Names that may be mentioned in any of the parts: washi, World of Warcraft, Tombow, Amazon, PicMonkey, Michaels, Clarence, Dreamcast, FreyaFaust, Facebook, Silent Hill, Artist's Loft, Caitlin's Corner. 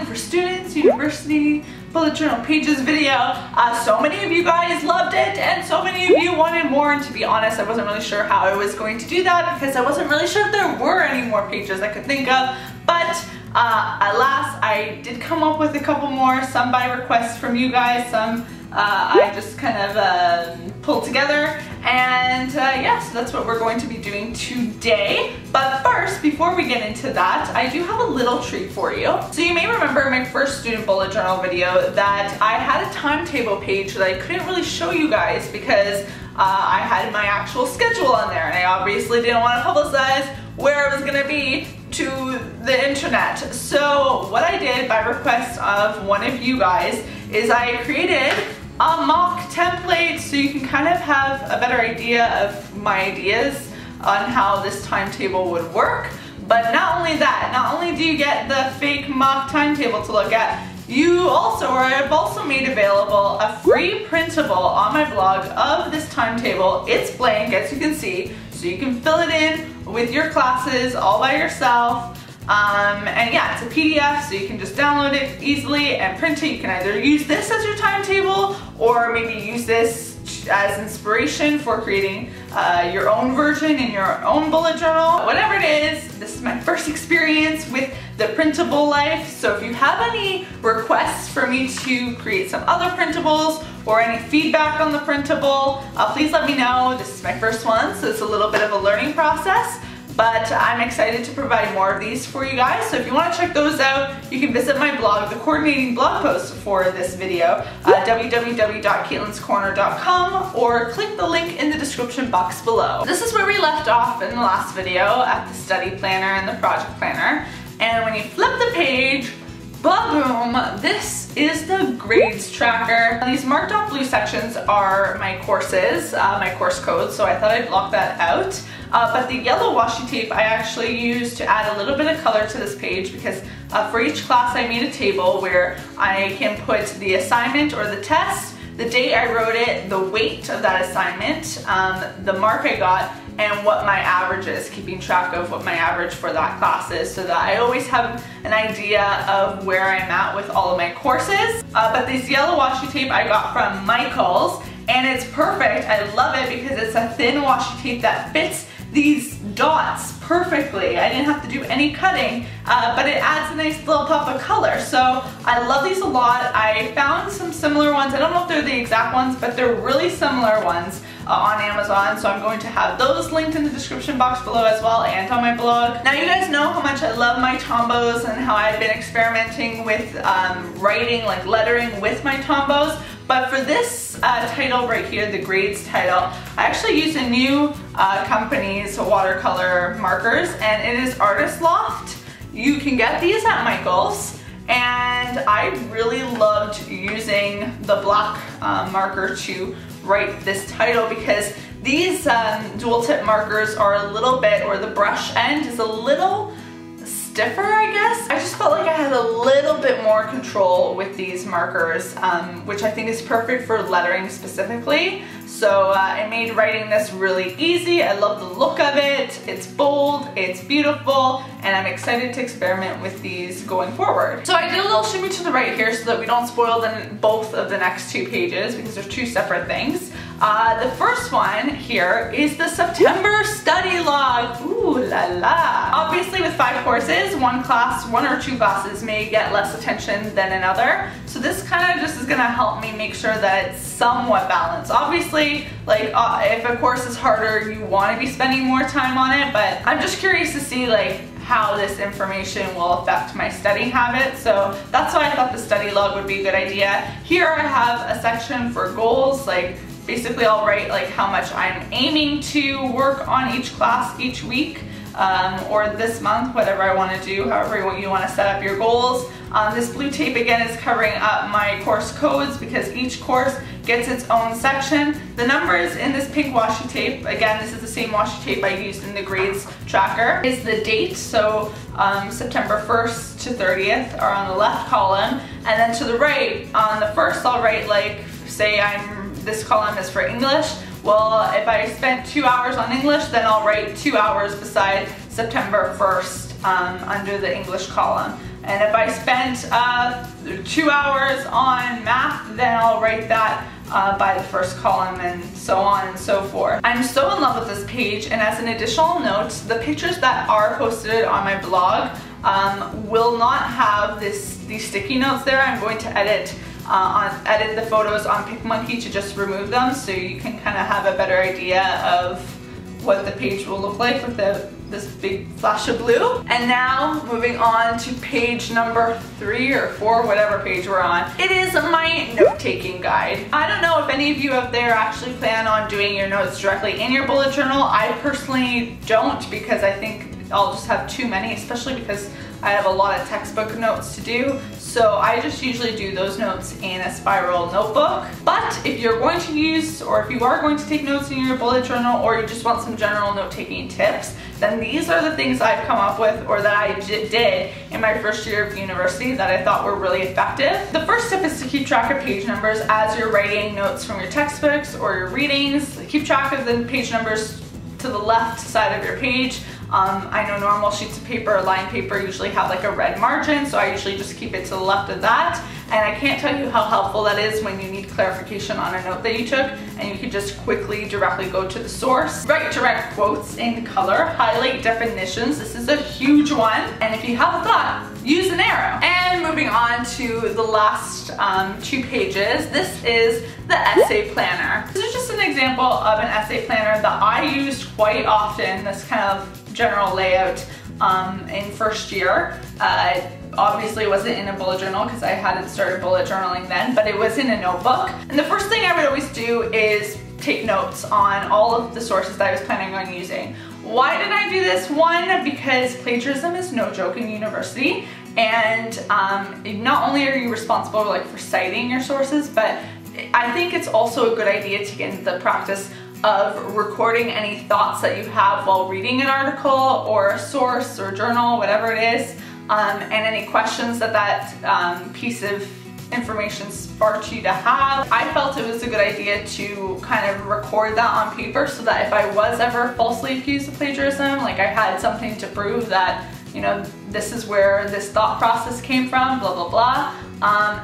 journaling for students, university, bullet journal pages video. So many of you guys loved it and so many of you wanted more, and to be honest, I wasn't really sure how I was going to do that because I wasn't really sure if there were any more pages I could think of, but alas, I did come up with a couple more, some by request from you guys, some I just kind of pulled together, and yeah, so that's what we're going to be doing today. But first, before we get into that, I do have a little treat for you. So you may remember my first student bullet journal video that I had a timetable page that I couldn't really show you guys because I had my actual schedule on there, and I obviously didn't want to publicize where I was going to be to the internet. So what I did by request of one of you guys is I created a mock template so you can kind of have a better idea of my ideas on how this timetable would work. But not only that, not only do you get the fake mock timetable to look at, you also, or I've also made available a free printable on my blog of this timetable. It's blank, as you can see, so you can fill it in with your classes all by yourself. And yeah, it's a PDF, so you can just download it easily and print it. You can either use this as your timetable or maybe use this as inspiration for creating your own version in your own bullet journal. Whatever it is, this is my first experience with the printable life, so if you have any requests for me to create some other printables or any feedback on the printable, please let me know. This is my first one, so it's a little bit of a learning process. But I'm excited to provide more of these for you guys, so if you want to check those out, you can visit my blog, the coordinating blog post for this video, www.caitlinscorner.com, or click the link in the description box below. This is where we left off in the last video at the study planner and the project planner, and when you flip the page, ba-boom, this is the grades tracker. These marked off blue sections are my courses, my course codes, so I thought I'd block that out. But the yellow washi tape I actually used to add a little bit of color to this page because for each class I made a table where I can put the assignment or the test, the day I wrote it, the weight of that assignment, the mark I got, and what my average is, keeping track of what my average for that class is so that I always have an idea of where I'm at with all of my courses. But this yellow washi tape I got from Michaels, and it's perfect. I love it because it's a thin washi tape that fits these dots perfectly. I didn't have to do any cutting, but it adds a nice little pop of color. So I love these a lot. I found some similar ones. I don't know if they're the exact ones, but they're really similar ones on Amazon. So I'm going to have those linked in the description box below as well and on my blog. Now you guys know how much I love my Tombows and how I've been experimenting with writing, like lettering with my Tombows. But for this title right here, the grades title, I actually use a new company's watercolor markers, and it is Artist's Loft. You can get these at Michaels, and I really loved using the black marker to write this title because these dual tip markers are a little bit, or the brush end is a little stiffer, I guess. I just felt like I had a little bit more control with these markers, which I think is perfect for lettering specifically. So it made writing this really easy. I love the look of it. It's bold, it's beautiful, and I'm excited to experiment with these going forward. So I did a little shimmy to the right here so that we don't spoil them, both of the next two pages, because they're two separate things. The first one here is the September study log. Ooh la la. Obviously with 5 courses, one class, 1 or 2 classes may get less attention than another. So this kind of just is gonna help me make sure that it's somewhat balanced. Obviously, like if a course is harder, you wanna be spending more time on it, but I'm just curious to see like how this information will affect my studying habits. So that's why I thought the study log would be a good idea. Here I have a section for goals, like basically I'll write like how much I'm aiming to work on each class each week or this month, whatever I want to do, however you want to set up your goals. This blue tape again is covering up my course codes because each course gets its own section. The numbers in this pink washi tape, again this is the same washi tape I used in the grades tracker, is the date, so September 1st to 30th are on the left column, and then to the right on the first I'll write like, say I'm, this column is for English. Well, if I spent 2 hours on English, then I'll write 2 hours beside September 1st under the English column. And if I spent 2 hours on math, then I'll write that by the first column, and so on and so forth. I'm so in love with this page, and as an additional note, the pictures that are posted on my blog will not have these sticky notes there. I'm going to edit the photos on PicMonkey to just remove them, so you can kind of have a better idea of what the page will look like with this big flash of blue. And now moving on to page number 3 or 4, whatever page we're on. It is my note-taking guide. I don't know if any of you out there actually plan on doing your notes directly in your bullet journal. I personally don't, because I think I'll just have too many, especially because I have a lot of textbook notes to do. So I just usually do those notes in a spiral notebook. But if you're going to use, or if you are going to take notes in your bullet journal, or you just want some general note-taking tips, then these are the things I've come up with, or that I did in my first year of university that I thought were really effective. The first tip is to keep track of page numbers as you're writing notes from your textbooks or your readings. Keep track of the page numbers to the left side of your page. I know normal sheets of paper or lined paper usually have like a red margin, so I usually just keep it to the left of that. And I can't tell you how helpful that is when you need clarification on a note that you took, and you can just quickly directly go to the source. Write direct quotes in color, highlight definitions. This is a huge one. And if you have a thought, use an arrow. And moving on to the last 2 pages, this is the essay planner. This is just an example of an essay planner that I used quite often, this kind of general layout in first year. Obviously it wasn't in a bullet journal because I hadn't started bullet journaling then, but it was in a notebook. And the first thing I would always do is take notes on all of the sources that I was planning on using. Why did I do this? One, because plagiarism is no joke in university, and not only are you responsible for citing your sources, but I think it's also a good idea to get into the practice of recording any thoughts that you have while reading an article or a source or journal, whatever it is. And any questions that piece of information sparked you to have. I felt it was a good idea to kind of record that on paper, so that if I was ever falsely accused of plagiarism, I had something to prove that, you know, this is where this thought process came from, blah, blah, blah.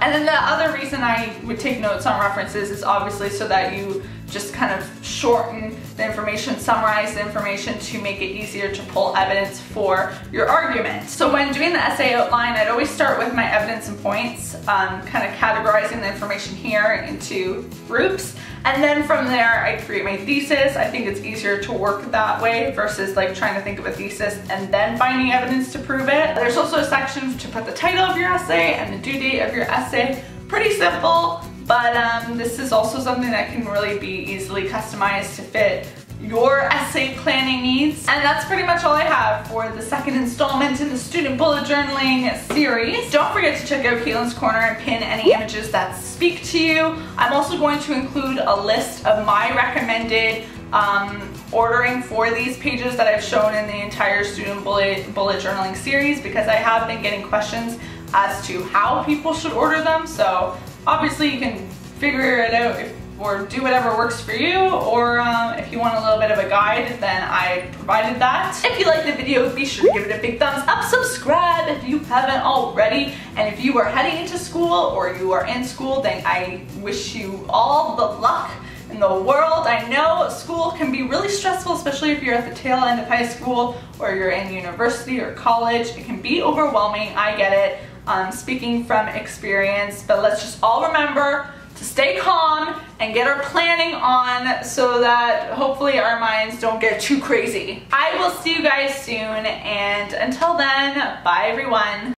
And then the other reason I would take notes on references is obviously so that you just kind of shorten the information, summarize the information to make it easier to pull evidence for your argument. So when doing the essay outline, I'd always start with my evidence and points, kind of categorizing the information here into groups. And then from there, I create my thesis. I think it's easier to work that way versus trying to think of a thesis and then finding evidence to prove it. There's also a section to put the title of your essay and the due date of your essay. Pretty simple. But this is also something that can really be easily customized to fit your essay planning needs. And that's pretty much all I have for the second installment in the student bullet journaling series. Don't forget to check out Caitlin's Corner and pin any images that speak to you. I'm also going to include a list of my recommended ordering for these pages that I've shown in the entire student bullet journaling series, because I have been getting questions as to how people should order them. So obviously you can figure it out, or do whatever works for you, or if you want a little bit of a guide, then I provided that. If you like the video, be sure to give it a big thumbs up, subscribe if you haven't already, and if you are heading into school or you are in school, then I wish you all the luck in the world. I know school can be really stressful, especially if you're at the tail end of high school or you're in university or college. It can be overwhelming, I get it. Speaking from experience, but let's just all remember to stay calm and get our planning on, so that hopefully our minds don't get too crazy. I will see you guys soon, and until then, bye everyone.